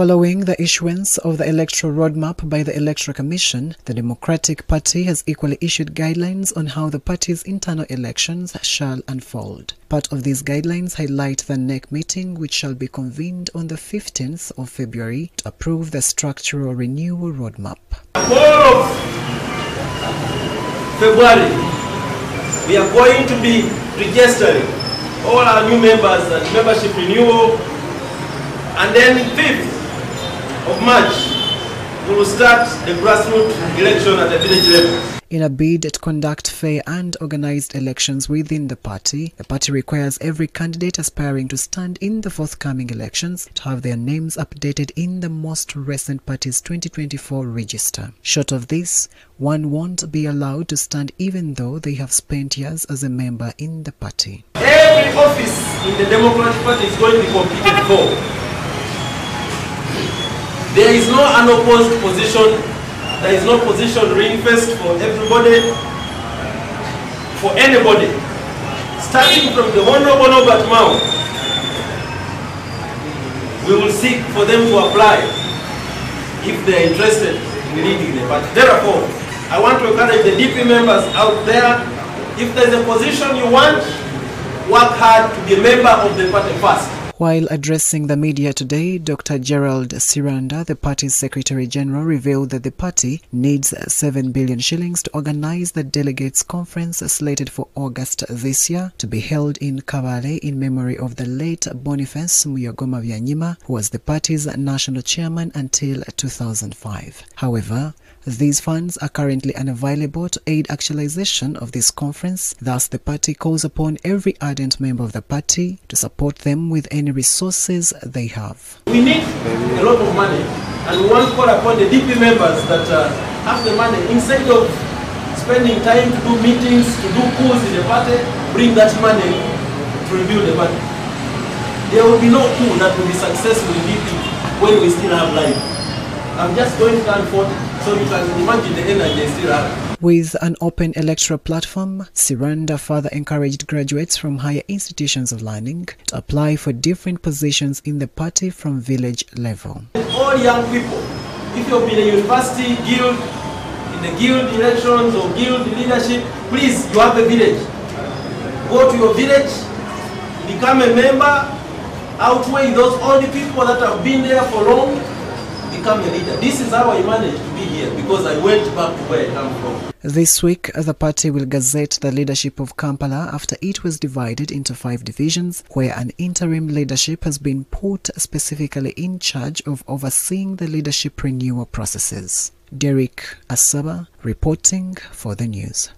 Following the issuance of the electoral roadmap by the Electoral Commission, the Democratic Party has equally issued guidelines on how the party's internal elections shall unfold. Part of these guidelines highlight the NEC meeting, which shall be convened on the 15th of February to approve the structural renewal roadmap. 4th February, we are going to be registering all our new members and membership renewal, and then 5th of March, we will start the grassroots election at the village level. In a bid to conduct fair and organized elections within the party requires every candidate aspiring to stand in the forthcoming elections to have their names updated in the most recent party's 2024 register. Short of this, one won't be allowed to stand even though they have spent years as a member in the party. Every office in the Democratic Party is going to be competed for. There is no unopposed position, there is no position ring-fenced for everybody, for anybody. Starting from the Honorable Robert Mao, we will seek for them to apply if they are interested in leading the party. Therefore, I want to encourage the DP members out there, if there is a position you want, work hard to be a member of the party first. While addressing the media today, Dr. Gerald Siranda, the party's Secretary-General, revealed that the party needs 7 billion shillings to organize the delegates' conference slated for August this year to be held in Kavale in memory of the late Boniface Muyagoma Vianima, who was the party's national chairman until 2005. However, these funds are currently unavailable to aid actualization of this conference. Thus, the party calls upon every ardent member of the party to support them with any resources they have. We need a lot of money, and we want to call upon the DP members that have the money. Instead of spending time to do meetings, to do calls in the party, bring that money to rebuild the party. There will be no coup that will be successful in DP when we still have life. I'm just going to stand forth so you can imagine the energy still have. With an open electoral platform, Siranda further encouraged graduates from higher institutions of learning to apply for different positions in the party from village level. All young people, if you've been in a university guild, in the guild elections or guild leadership, please, you have a village. Go to your village, become a member, outweigh those only people that have been there for long. Become a leader. This is how I managed to be here, because I went back to where I come from. This week, the party will gazette the leadership of Kampala after it was divided into 5 divisions, where an interim leadership has been put specifically in charge of overseeing the leadership renewal processes. Derek Asaba reporting for the news.